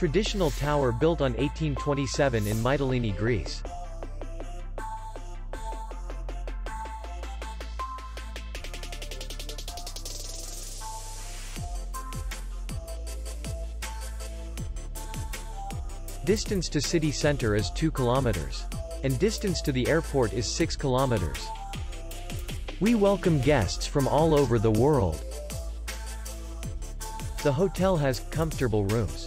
Traditional tower built on 1827 in Mytilini, Greece. Distance to city center is 2 kilometers. And distance to the airport is 6 kilometers. We welcome guests from all over the world. The hotel has comfortable rooms,